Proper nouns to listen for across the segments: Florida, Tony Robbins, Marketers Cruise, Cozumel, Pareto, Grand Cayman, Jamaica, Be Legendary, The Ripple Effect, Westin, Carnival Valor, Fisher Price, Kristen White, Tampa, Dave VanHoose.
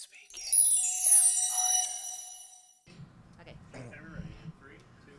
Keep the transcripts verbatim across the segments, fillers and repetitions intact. Speaking as fire. Okay. Three, two.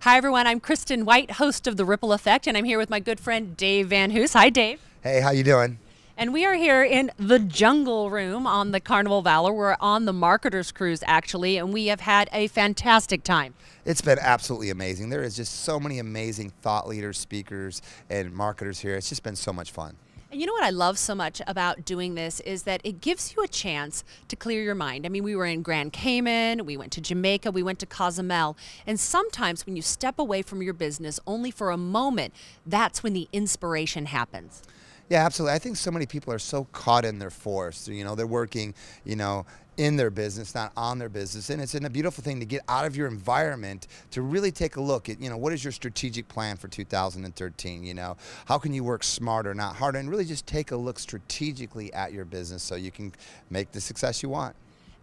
Hi, everyone. I'm Kristen White, host of The Ripple Effect, and I'm here with my good friend Dave VanHoose. Hi, Dave. Hey, how you doing? And we are here in the Jungle Room on the Carnival Valor. We're on the Marketers Cruise, actually, and we have had a fantastic time. It's been absolutely amazing. There is just so many amazing thought leaders, speakers, and marketers here. It's just been so much fun. And you know what I love so much about doing this is that it gives you a chance to clear your mind. I mean, we were in Grand Cayman, we went to Jamaica, we went to Cozumel, and sometimes when you step away from your business only for a moment, that's when the inspiration happens. Yeah, absolutely. I think so many people are so caught in their force. You know, they're working, you know, in their business, not on their business. And it's a beautiful thing to get out of your environment to really take a look at, you know, what is your strategic plan for two thousand thirteen? You know, how can you work smarter, not harder, and really just take a look strategically at your business so you can make the success you want.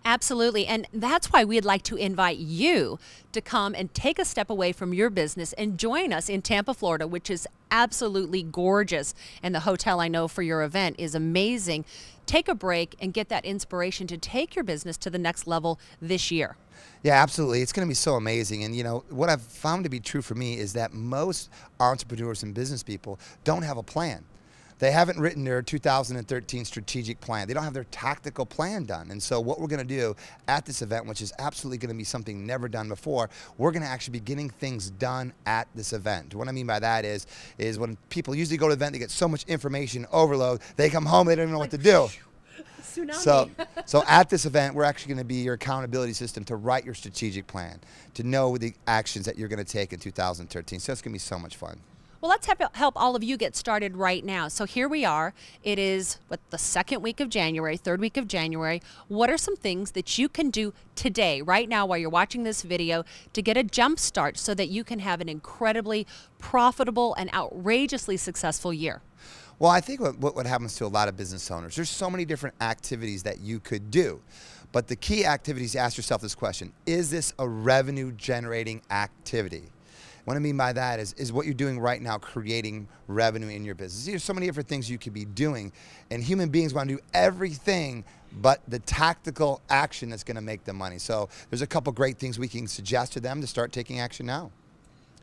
Absolutely, and that's why we'd like to invite you to come and take a step away from your business and join us in Tampa, Florida, which is absolutely gorgeous, and the hotel, I know, for your event is amazing. Take a break and get that inspiration to take your business to the next level this year. Yeah, absolutely. It's going to be so amazing. And you know, what I've found to be true for me is that most entrepreneurs and business people don't have a plan. They haven't written their two thousand thirteen strategic plan. They don't have their tactical plan done. And so what we're going to do at this event, which is absolutely going to be something never done before, we're going to actually be getting things done at this event. What I mean by that is, is when people usually go to the event, they get so much information overload, they come home, they don't even know what to do. Tsunami. So, so at this event, we're actually going to be your accountability system to write your strategic plan, to know the actions that you're going to take in two thousand thirteen. So it's going to be so much fun. Well, let's help all of you get started right now. So here we are. It is what, the second week of January, third week of January. What are some things that you can do today, right now, while you're watching this video to get a jump start so that you can have an incredibly profitable and outrageously successful year? Well, I think what, what happens to a lot of business owners, there's so many different activities that you could do. But the key activity is to ask yourself this question: is this a revenue generating activity? What I mean by that is, is what you're doing right now creating revenue in your business. There's so many different things you could be doing, and human beings want to do everything but the tactical action that's going to make them money. So there's a couple great things we can suggest to them to start taking action now.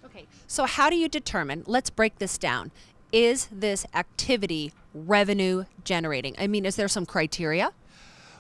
Okay, so how do you determine, let's break this down, is this activity revenue generating? I mean, is there some criteria?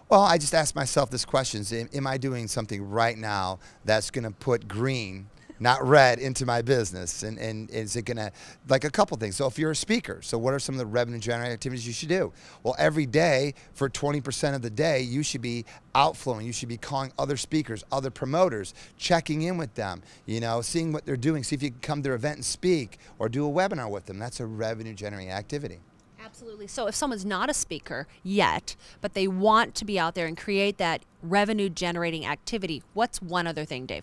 Well, I just ask myself this question: am I doing something right now that's going to put green, not red, into my business? And, and is it gonna, like a couple things. So if you're a speaker, so what are some of the revenue generating activities you should do? Well, every day for twenty percent of the day, you should be outflowing. You should be calling other speakers, other promoters, checking in with them, you know, seeing what they're doing, see if you can come to their event and speak or do a webinar with them. That's a revenue generating activity. Absolutely. So if someone's not a speaker yet, but they want to be out there and create that revenue generating activity, what's one other thing, Dave?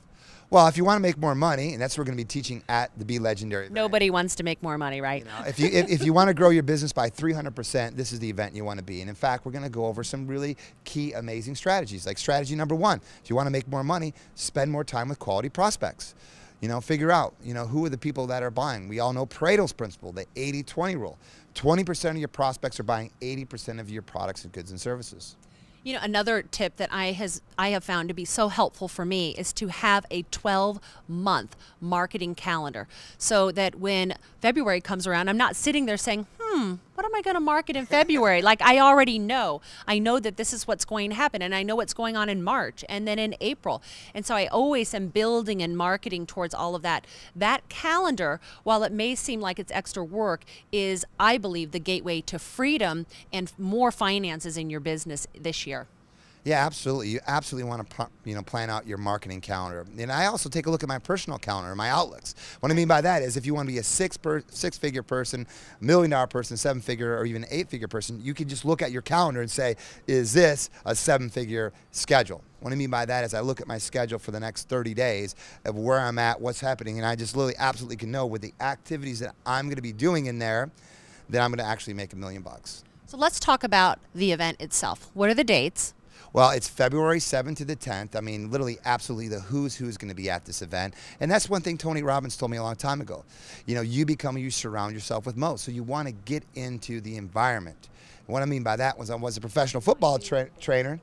Well, if you want to make more money, and that's what we're going to be teaching at the Be Legendary event. Nobody wants to make more money, right? You know, if you if, if you want to grow your business by three hundred percent, this is the event you want to be. And in fact, we're going to go over some really key, amazing strategies. Like strategy number one, if you want to make more money, spend more time with quality prospects. You know, figure out, you know, who are the people that are buying. We all know Pareto's principle, the eighty twenty rule. twenty percent of your prospects are buying eighty percent of your products and goods and services. You know, another tip that I has I have found to be so helpful for me is to have a twelve month marketing calendar, so that when February comes around, I'm not sitting there saying, hmm, what am I going to market in February? Like, I already know. I know that this is what's going to happen, and I know what's going on in March and then in April. And so I always am building and marketing towards all of that. That calendar, while it may seem like it's extra work, is, I believe, the gateway to freedom and more finances in your business this year. Yeah, absolutely. You absolutely want to, you know, plan out your marketing calendar. And I also take a look at my personal calendar, my outlooks. What I mean by that is, if you want to be a six per, six-figure person, million-dollar person, seven-figure, or even eight-figure person, you can just look at your calendar and say, is this a seven-figure schedule? What I mean by that is, I look at my schedule for the next thirty days of where I'm at, what's happening, and I just literally absolutely can know with the activities that I'm going to be doing in there that I'm going to actually make a million bucks. So let's talk about the event itself. What are the dates? Well, it's February seventh to the tenth. I mean, literally, absolutely the who's who is going to be at this event. And that's one thing Tony Robbins told me a long time ago. You know, you become who you surround yourself with most. So you want to get into the environment. And what I mean by that was, I was a professional football tra trainer.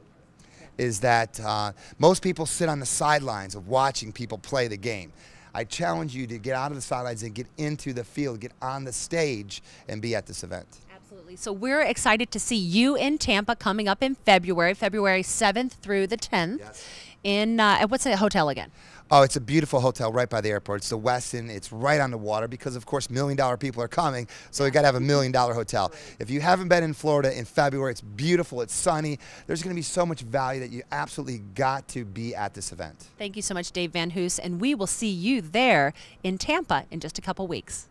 is that uh, most people sit on the sidelines of watching people play the game. I challenge you to get out of the sidelines and get into the field, get on the stage and be at this event. Absolutely. So we're excited to see you in Tampa coming up in February, February seventh through the tenth. Yes. In, uh, what's the hotel again? Oh, it's a beautiful hotel right by the airport. It's the Westin. It's right on the water because, of course, million-dollar people are coming, so we've got to have a million-dollar hotel. If you haven't been in Florida in February, it's beautiful. It's sunny. There's going to be so much value that you absolutely got to be at this event. Thank you so much, Dave VanHoose, and we will see you there in Tampa in just a couple weeks.